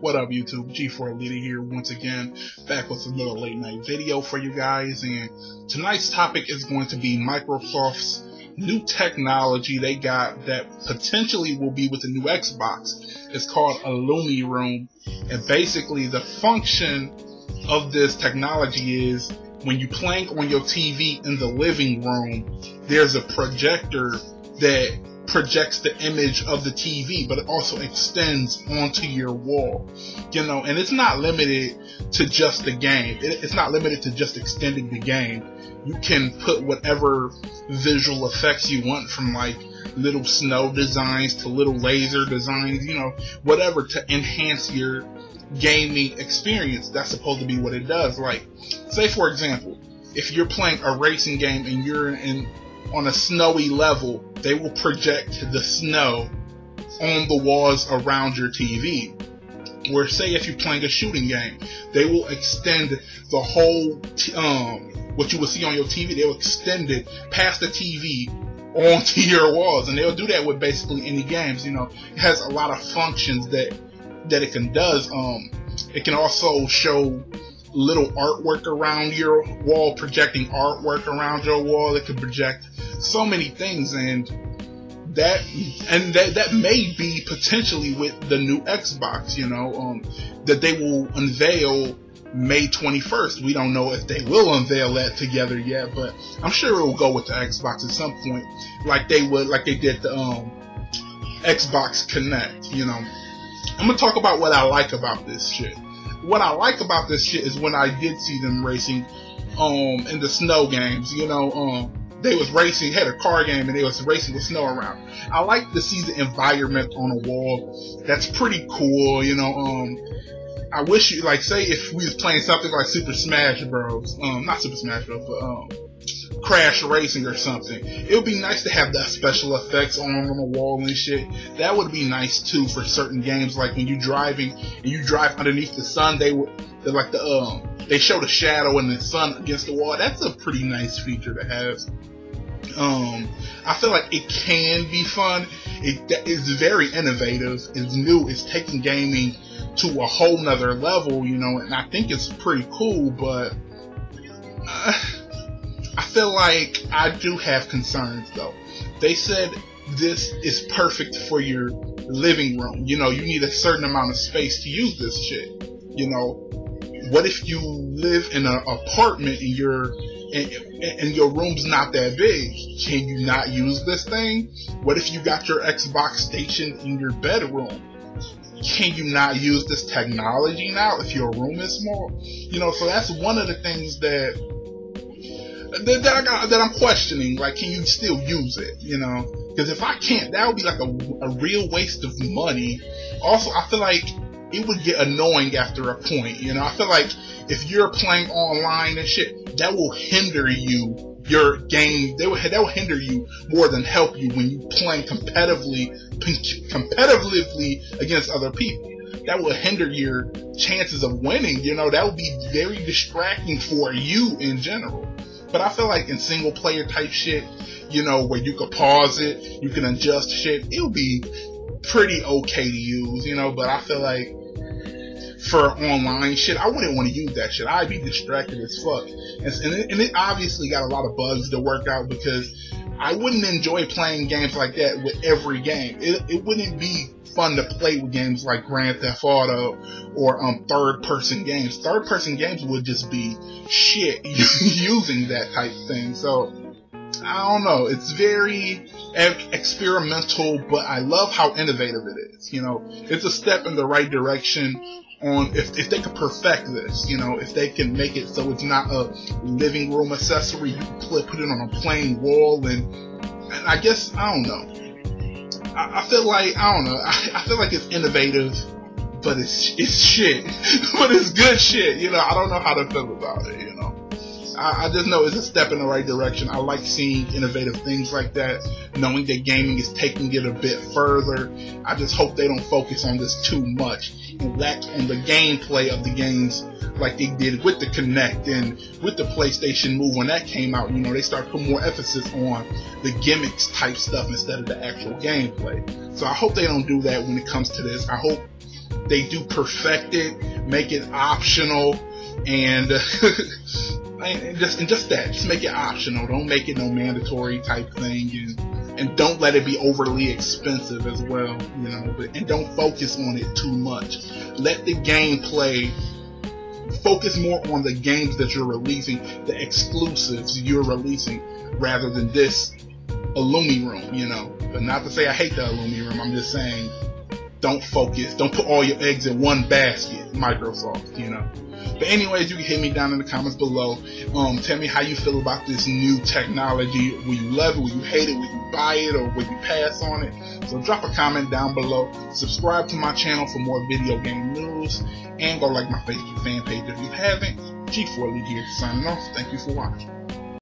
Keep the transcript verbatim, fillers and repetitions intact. What up, YouTube? G four Leader here once again, back with another late night video for you guys. And tonight's topic is going to be Microsoft's new technology they got that potentially will be with the new Xbox. It's called IllumiRoom, and basically the function of this technology is when you plank on your T V in the living room, there's a projector that projects the image of the T V, but it also extends onto your wall, you know, and it's not limited to just the game. It, it's not limited to just extending the game. You can put whatever visual effects you want, from like little snow designs to little laser designs, you know, whatever, to enhance your gaming experience. That's supposed to be what it does. Like, say for example, if you're playing a racing game and you're in on a snowy level, they will project the snow on the walls around your T V. Or say if you're playing a shooting game, they will extend the whole, um, what you will see on your T V, they'll extend it past the T V onto your walls. And they'll do that with basically any games, you know. It has a lot of functions that, that it can does. Um, it can also show little artwork around your wall, projecting artwork around your wall. It can project so many things, and that and that that may be potentially with the new Xbox, you know, um, that they will unveil May twenty-first. We don't know if they will unveil that together yet, but I'm sure it will go with the Xbox at some point, like they would, like they did the um, Xbox Connect. You know, I'm gonna talk about what I like about this shit. What I like about this shit is when I did see them racing um, in the snow games, you know, um, they was racing, had a car game, and they was racing with snow around. I like to see the environment on a wall. That's pretty cool, you know. Um, I wish you, like, say if we was playing something like Super Smash Bros, um, not Super Smash Bros, but um, Crash Racing or something. It would be nice to have that special effects on, on the wall and shit. That would be nice too for certain games, like when you're driving and you drive underneath the sun. They would, like the um, they show the shadow and the sun against the wall. That's a pretty nice feature to have. Um, I feel like it can be fun. It is very innovative. It's new. It's taking gaming to a whole nother level, you know. And I think it's pretty cool, but. Uh, I feel like I do have concerns though. They said this is perfect for your living room. You know, you need a certain amount of space to use this shit. You know, what if you live in an apartment and your and, and your room's not that big? Can you not use this thing? What if you got your Xbox station in your bedroom? Can you not use this technology now if your room is small? You know, so that's one of the things that. That, that, I got, that I'm questioning, like, can you still use it, you know? Because if I can't, that would be like a, a real waste of money. Also, I feel like it would get annoying after a point, you know? I feel like if you're playing online and shit, that will hinder you, your game, they will, that will hinder you more than help you when you playing competitively, competitively against other people. That will hinder your chances of winning, you know? That would be very distracting for you in general. But I feel like in single player type shit, you know, where you could pause it, you can adjust shit, it'll be pretty okay to use, you know, but I feel like for online shit, I wouldn't want to use that shit. I'd be distracted as fuck. And, and, it, and it obviously got a lot of bugs to work out, because I wouldn't enjoy playing games like that with every game. It, it wouldn't be fun to play with games like Grand Theft Auto or um, third person games. Third person games would just be shit using that type thing. So I don't know. It's very e- experimental, but I love how innovative it is. You know, it's a step in the right direction. On if, if they could perfect this, you know, if they can make it so it's not a living room accessory, you can put it on a plain wall, and, and I guess, I don't know. I, I feel like, I don't know, I, I feel like it's innovative, but it's, it's shit. But it's good shit, you know, I don't know how to feel about it, you know. I, I just know it's a step in the right direction. I like seeing innovative things like that, knowing that gaming is taking it a bit further. I just hope they don't focus on this too much. Lack on the gameplay of the games like they did with the Kinect and with the PlayStation Move when that came out. You know, they started putting more emphasis on the gimmicks type stuff instead of the actual gameplay. So I hope they don't do that when it comes to this. I hope They do perfect it, make it optional, and and just and just that, just make it optional. Don't make it no mandatory type thing, and and don't let it be overly expensive as well, you know. But and don't focus on it too much. Let the gameplay focus more on the games that you're releasing, the exclusives you're releasing, rather than this IllumiRoom, you know. But not to say I hate the IllumiRoom. I'm just saying, don't focus. Don't put all your eggs in one basket, Microsoft, you know. But anyways, you can hit me down in the comments below. Um, tell me how you feel about this new technology. Will you love it? Will you hate it? Will you buy it? Or will you pass on it? So drop a comment down below. Subscribe to my channel for more video game news. And go like my Facebook fan page if you haven't. G four Lee here signing off. Thank you for watching.